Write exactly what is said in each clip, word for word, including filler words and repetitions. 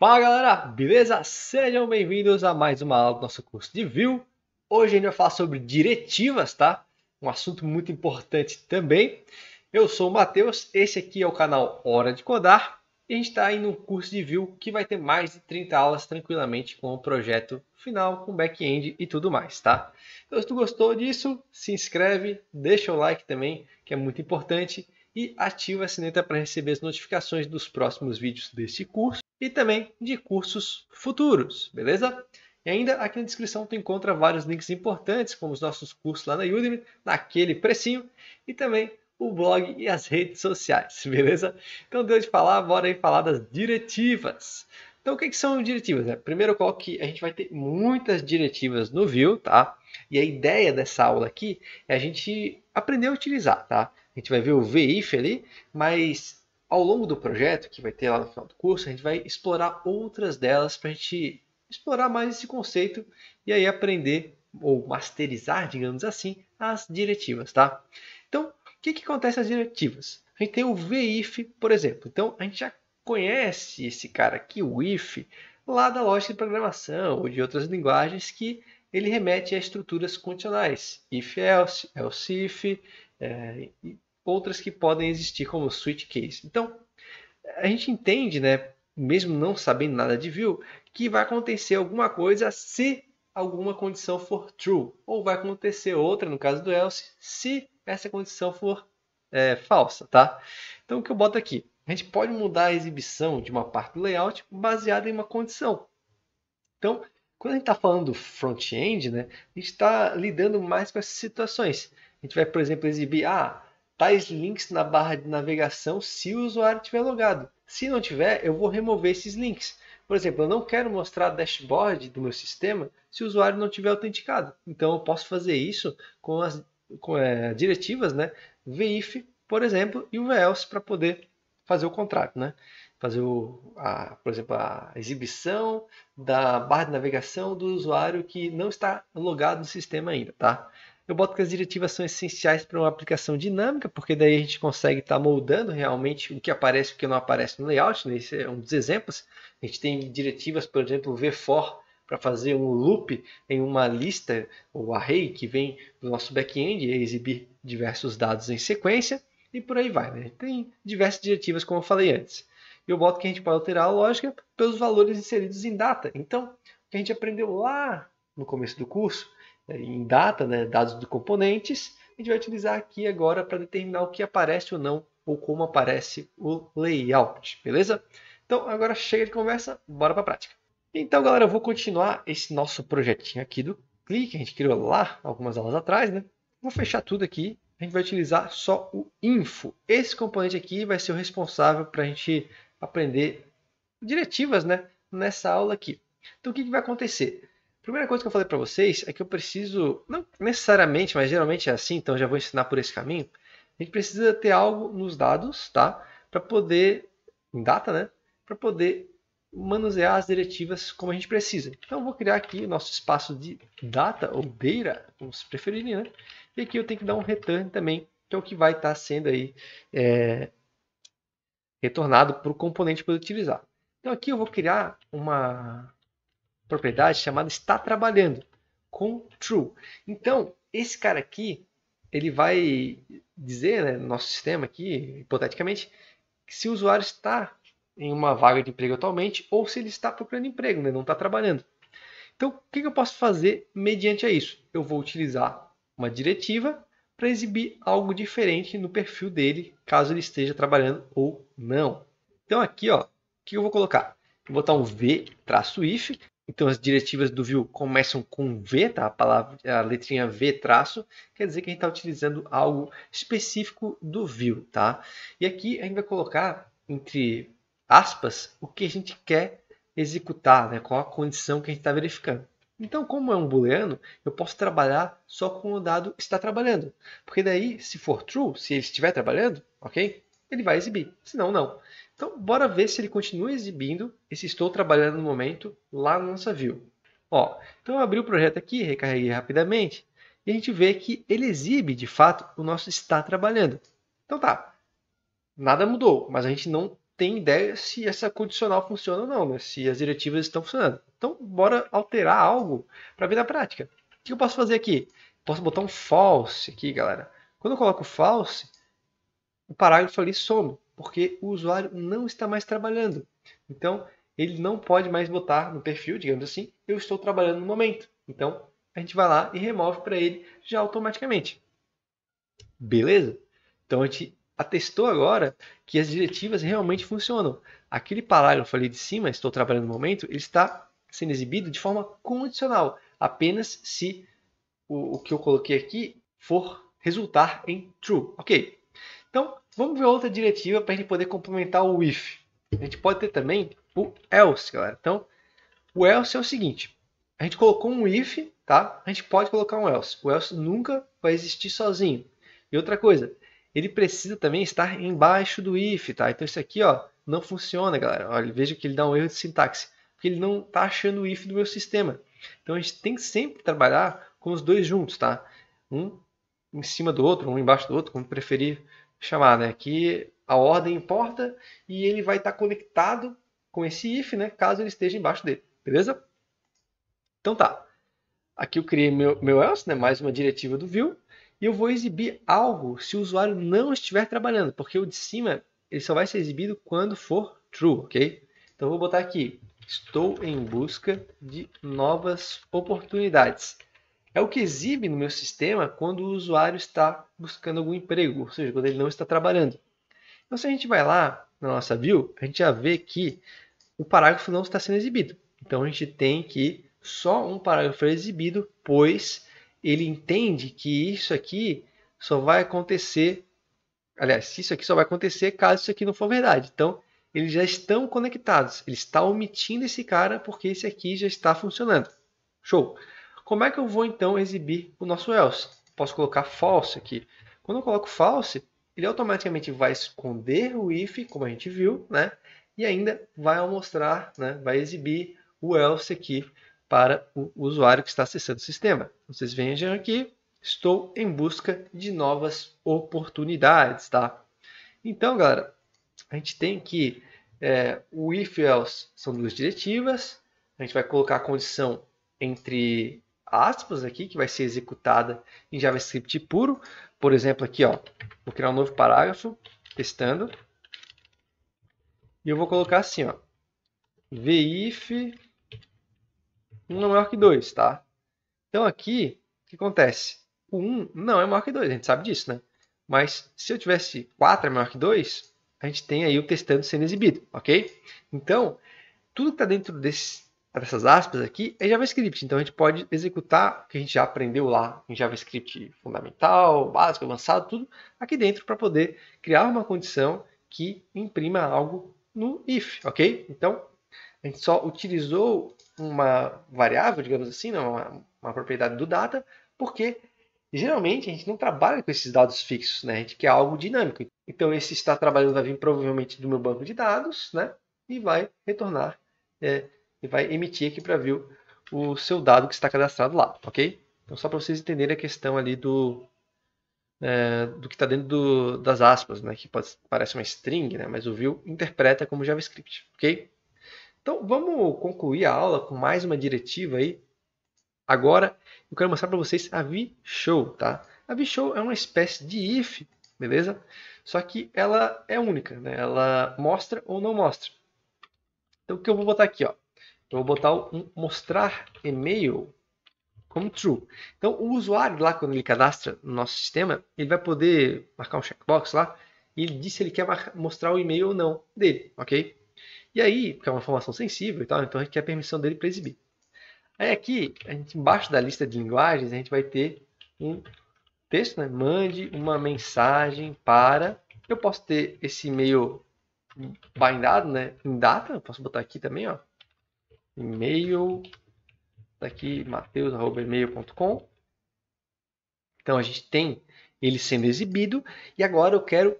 Fala galera, beleza? Sejam bem-vindos a mais uma aula do nosso curso de V. Hoje a gente vai falar sobre diretivas, tá? Um assunto muito importante também. Eu sou o Matheus, esse aqui é o canal Hora de Codar e a gente está em um curso de V que vai ter mais de trinta aulas tranquilamente com o projeto final, com back-end e tudo mais, tá? Então se tu gostou disso, se inscreve, deixa o like também, que é muito importante, e ativa a sineta para receber as notificações dos próximos vídeos deste curso e também de cursos futuros, beleza? E ainda aqui na descrição tu encontra vários links importantes, como os nossos cursos lá na Udemy, naquele precinho, e também o blog e as redes sociais, beleza? Então deu de falar, bora aí falar das diretivas. Então o que, que são diretivas? Né? Primeiro qual que a gente vai ter muitas diretivas no V, tá? E a ideia dessa aula aqui é a gente aprender a utilizar, tá? A gente vai ver o v-if ali, mas ao longo do projeto, que vai ter lá no final do curso, a gente vai explorar outras delas para a gente explorar mais esse conceito e aí aprender ou masterizar, digamos assim, as diretivas, tá? Então, o que, que acontece nas diretivas? A gente tem o v-if, por exemplo. Então, a gente já conhece esse cara aqui, o if, lá da lógica de programação ou de outras linguagens que ele remete a estruturas condicionais. if-else, else-if, é, e outras que podem existir como switch case. Então, a gente entende, né, mesmo não sabendo nada de V, que vai acontecer alguma coisa se alguma condição for true, ou vai acontecer outra, no caso do else, se essa condição for é, falsa, tá? Então, o que eu boto aqui? A gente pode mudar a exibição de uma parte do layout baseada em uma condição. Então, quando a gente está falando front-end, né, a gente está lidando mais com essas situações. A gente vai, por exemplo, exibir... Ah, tais links na barra de navegação se o usuário tiver logado. Se não tiver, eu vou remover esses links. Por exemplo, eu não quero mostrar dashboard do meu sistema se o usuário não tiver autenticado. Então, eu posso fazer isso com as com, é, diretivas, né? v-if, por exemplo, e o v-else para poder fazer o contrário, né? Fazer, o, a, por exemplo, a exibição da barra de navegação do usuário que não está logado no sistema ainda, tá? Eu boto que as diretivas são essenciais para uma aplicação dinâmica, porque daí a gente consegue estar tá moldando realmente o que aparece e o que não aparece no layout, né? Esse é um dos exemplos. A gente tem diretivas, por exemplo, v-for, para fazer um loop em uma lista ou array que vem do nosso back-end e exibir diversos dados em sequência, e por aí vai, né? Tem diversas diretivas, como eu falei antes. Eu boto que a gente pode alterar a lógica pelos valores inseridos em data. Então, o que a gente aprendeu lá no começo do curso, em data, né, dados de componentes, a gente vai utilizar aqui agora para determinar o que aparece ou não, ou como aparece o layout, beleza? Então, agora chega de conversa, bora para a prática. Então, galera, eu vou continuar esse nosso projetinho aqui do Click, a gente criou lá algumas aulas atrás, né? Vou fechar tudo aqui, a gente vai utilizar só o info. Esse componente aqui vai ser o responsável para a gente aprender diretivas, né, nessa aula aqui. Então, o que, que vai acontecer? A primeira coisa que eu falei para vocês é que eu preciso, não necessariamente, mas geralmente é assim, então já vou ensinar por esse caminho. A gente precisa ter algo nos dados, tá? Para poder, em data, né? Para poder manusear as diretivas como a gente precisa. Então eu vou criar aqui o nosso espaço de data ou data, como se preferirem, né? E aqui eu tenho que dar um return também, que é o que vai estar sendo aí é, retornado para o componente poder utilizar. Então aqui eu vou criar uma propriedade chamada está trabalhando com true. Então, esse cara aqui, ele vai dizer, né, no nosso sistema aqui, hipoteticamente, que se o usuário está em uma vaga de emprego atualmente ou se ele está procurando emprego, né, não está trabalhando. Então, o que eu posso fazer mediante a isso? Eu vou utilizar uma diretiva para exibir algo diferente no perfil dele, caso ele esteja trabalhando ou não. Então, aqui, ó, o que eu vou colocar? Eu vou botar um v-if. Então, as diretivas do V começam com V, tá? A palavra, a letrinha V traço, quer dizer que a gente está utilizando algo específico do V, tá? E aqui a gente vai colocar, entre aspas, o que a gente quer executar, né? Qual a condição que a gente está verificando. Então, como é um booleano, eu posso trabalhar só com o dado está trabalhando. Porque daí, se for true, se ele estiver trabalhando, ok? Ele vai exibir, senão não. Então, bora ver se ele continua exibindo esse estou trabalhando no momento lá na nossa view. Ó, então, eu abri o projeto aqui, recarreguei rapidamente, e a gente vê que ele exibe, de fato, o nosso está trabalhando. Então tá, nada mudou, mas a gente não tem ideia se essa condicional funciona ou não, né? Se as diretivas estão funcionando. Então, bora alterar algo para ver na prática. O que eu posso fazer aqui? Posso botar um false aqui, galera. Quando eu coloco false, o parágrafo ali some, porque o usuário não está mais trabalhando. Então, ele não pode mais botar no perfil, digamos assim, eu estou trabalhando no momento. Então, a gente vai lá e remove para ele já automaticamente. Beleza? Então, a gente atestou agora que as diretivas realmente funcionam. Aquele parágrafo ali de cima, estou trabalhando no momento, ele está sendo exibido de forma condicional, apenas se o, o que eu coloquei aqui for resultar em true. Ok. Então, vamos ver outra diretiva para a gente poder complementar o if. A gente pode ter também o else, galera. Então, o else é o seguinte. A gente colocou um if, tá? A gente pode colocar um else. O else nunca vai existir sozinho. E outra coisa, ele precisa também estar embaixo do if, tá? Então isso aqui, ó, não funciona, galera. Olha, veja que ele dá um erro de sintaxe, porque ele não está achando o if do meu sistema. Então a gente tem que sempre trabalhar com os dois juntos, tá? Um em cima do outro, um embaixo do outro, como preferir chamar, né? Aqui a ordem importa e ele vai estar tá conectado com esse if, né? Caso ele esteja embaixo dele, beleza? Então tá. Aqui eu criei meu, meu else, né? Mais uma diretiva do view. E eu vou exibir algo se o usuário não estiver trabalhando, porque o de cima ele só vai ser exibido quando for true, ok? Então eu vou botar aqui, estou em busca de novas oportunidades. É o que exibe no meu sistema quando o usuário está buscando algum emprego, ou seja, quando ele não está trabalhando. Então se a gente vai lá na nossa view, a gente já vê que o parágrafo não está sendo exibido. Então a gente tem que só um parágrafo é exibido, pois ele entende que isso aqui só vai acontecer, aliás, isso aqui só vai acontecer caso isso aqui não for verdade. Então, eles já estão conectados. Ele está omitindo esse cara porque esse aqui já está funcionando. Show! Como é que eu vou, então, exibir o nosso else? Posso colocar false aqui. Quando eu coloco false, ele automaticamente vai esconder o if, como a gente viu, né? E ainda vai mostrar, né? Vai exibir o else aqui para o usuário que está acessando o sistema. Vocês vejam aqui, estou em busca de novas oportunidades, tá? Então, galera, a gente tem que é, o if e else são duas diretivas, a gente vai colocar a condição entre aspas aqui, que vai ser executada em JavaScript puro. Por exemplo, aqui, ó, vou criar um novo parágrafo, testando, e eu vou colocar assim, ó, v-if um é maior que dois, tá? Então aqui, o que acontece? O um não é maior que dois, a gente sabe disso, né? Mas se eu tivesse quatro é maior que dois, a gente tem aí o testando sendo exibido, ok? Então, tudo que está dentro desse, dessas aspas aqui é JavaScript. Então a gente pode executar o que a gente já aprendeu lá em JavaScript fundamental, básico, avançado, tudo aqui dentro para poder criar uma condição que imprima algo no if, ok? Então, a gente só utilizou uma variável, digamos assim, uma, uma propriedade do data, porque geralmente a gente não trabalha com esses dados fixos, né? A gente quer algo dinâmico. Então esse está trabalhando vai vir provavelmente do meu banco de dados, né? E vai retornar, é, e vai emitir aqui para view o seu dado que está cadastrado lá, ok? Então só para vocês entenderem a questão ali do, é, do que está dentro do, das aspas, né? Que pode, parece uma string, né? Mas o view interpreta como JavaScript, ok? Então, vamos concluir a aula com mais uma diretiva aí. Agora, eu quero mostrar para vocês a v-show, tá? A v-show é uma espécie de if, beleza? Só que ela é única, né? Ela mostra ou não mostra. Então, o que eu vou botar aqui, ó? Eu vou botar um mostrar e-mail como true. Então, o usuário lá, quando ele cadastra no nosso sistema, ele vai poder marcar um checkbox lá e ele diz se ele quer mostrar o e-mail ou não dele, ok? E aí, porque é uma informação sensível e tal, então a gente quer a permissão dele para exibir. Aí aqui, a gente, embaixo da lista de linguagens, a gente vai ter um texto, né? Mande uma mensagem para... Eu posso ter esse e-mail bindado, né? Em data, eu posso botar aqui também, ó. E-mail, daqui, mateus arroba e-mail ponto com. Então a gente tem ele sendo exibido, e agora eu quero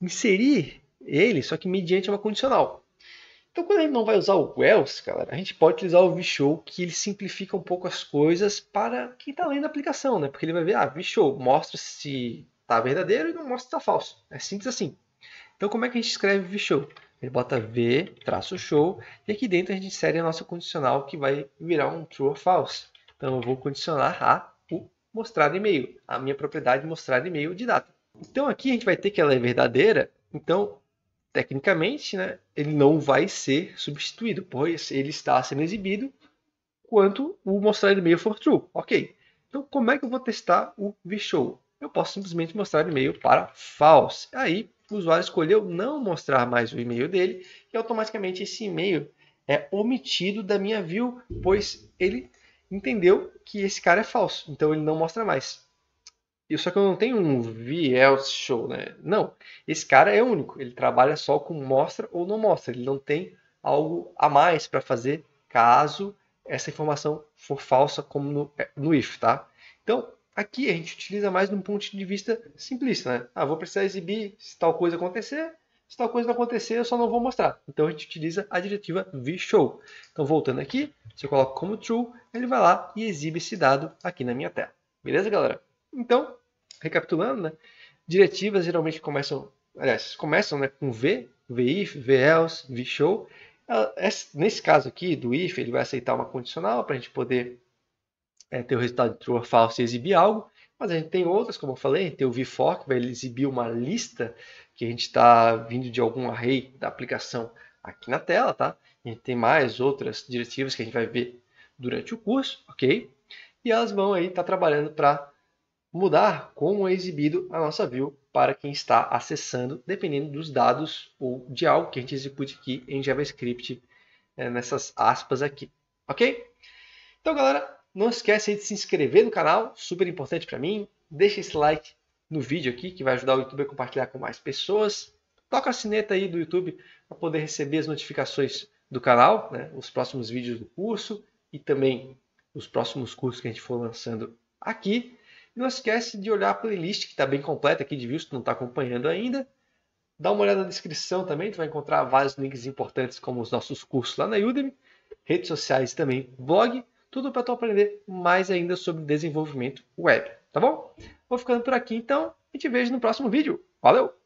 inserir ele, só que mediante uma condicional. Então, quando a gente não vai usar o else, galera, a gente pode utilizar o v-show, que ele simplifica um pouco as coisas para quem está lendo a aplicação, né? Porque ele vai ver, ah, v-show mostra se está verdadeiro e não mostra se está falso. É simples assim. Então, como é que a gente escreve v-show? Ele bota v-show e aqui dentro a gente insere a nossa condicional que vai virar um true ou false. Então eu vou condicionar a o mostrar e-mail, a minha propriedade mostrar e-mail de data. Então aqui a gente vai ter que ela é verdadeira, então tecnicamente, né, ele não vai ser substituído, pois ele está sendo exibido quanto o mostrar e-mail for true. Ok, então como é que eu vou testar o v-show? Eu posso simplesmente mostrar e-mail para false. Aí o usuário escolheu não mostrar mais o e-mail dele e automaticamente esse e-mail é omitido da minha view, pois ele entendeu que esse cara é falso, então ele não mostra mais. Só que eu não tenho um v-else show, né? Não, esse cara é único, ele trabalha só com mostra ou não mostra, ele não tem algo a mais para fazer caso essa informação for falsa, como no, no if, tá? Então, aqui a gente utiliza mais de um ponto de vista simplista, né? Ah, vou precisar exibir se tal coisa acontecer, se tal coisa não acontecer eu só não vou mostrar. Então a gente utiliza a diretiva v-show. Então voltando aqui, se eu coloco como true, ele vai lá e exibe esse dado aqui na minha tela. Beleza, galera? Então, recapitulando, né? Diretivas geralmente começam, aliás, começam né, com v, v-if, v-else, v-show. Nesse caso aqui do if, ele vai aceitar uma condicional para a gente poder é, ter o resultado de true ou false e exibir algo. Mas a gente tem outras, como eu falei, tem o v-for, que vai exibir uma lista que a gente está vindo de algum array da aplicação aqui na tela, tá? A gente tem mais outras diretivas que a gente vai ver durante o curso, ok? E elas vão aí estar tá trabalhando para mudar como é exibido a nossa view para quem está acessando, dependendo dos dados ou de algo que a gente execute aqui em JavaScript, é, nessas aspas aqui, ok? Então, galera, não esquece aí de se inscrever no canal, super importante para mim. Deixa esse like no vídeo aqui, que vai ajudar o YouTube a compartilhar com mais pessoas. Toca a sineta aí do YouTube para poder receber as notificações do canal, né? Os próximos vídeos do curso e também os próximos cursos que a gente for lançando aqui. Não esquece de olhar a playlist que está bem completa aqui de views, se não está acompanhando ainda. Dá uma olhada na descrição também, tu vai encontrar vários links importantes como os nossos cursos lá na Udemy, redes sociais também, blog, tudo para tu aprender mais ainda sobre desenvolvimento web, tá bom? Vou ficando por aqui então e te vejo no próximo vídeo. Valeu!